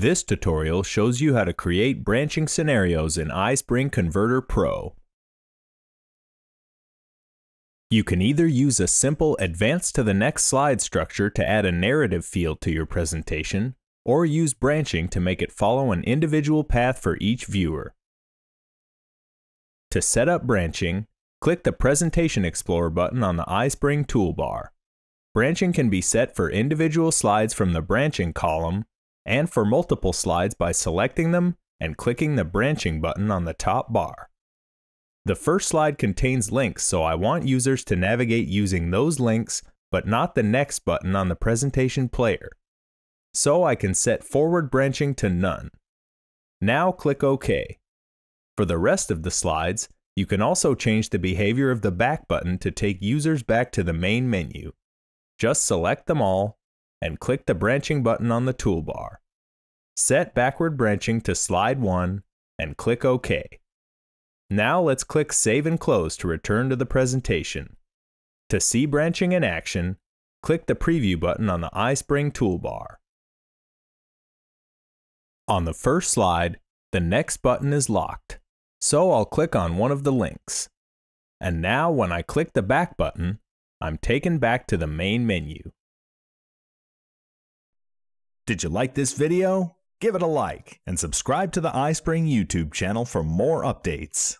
This tutorial shows you how to create branching scenarios in iSpring Converter Pro. You can either use a simple advance to the next slide structure to add a narrative field to your presentation, or use branching to make it follow an individual path for each viewer. To set up branching, click the Presentation Explorer button on the iSpring toolbar. Branching can be set for individual slides from the branching column, and for multiple slides by selecting them and clicking the branching button on the top bar. The first slide contains links, so I want users to navigate using those links, but not the next button on the presentation player. So I can set forward branching to none. Now click OK. For the rest of the slides, you can also change the behavior of the back button to take users back to the main menu. Just select them all and click the branching button on the toolbar. Set backward branching to slide 1 and click OK. Now let's click Save and Close to return to the presentation. To see branching in action, click the Preview button on the iSpring toolbar. On the first slide, the next button is locked, so I'll click on one of the links. And now when I click the back button, I'm taken back to the main menu. Did you like this video? Give it a like and subscribe to the iSpring YouTube channel for more updates.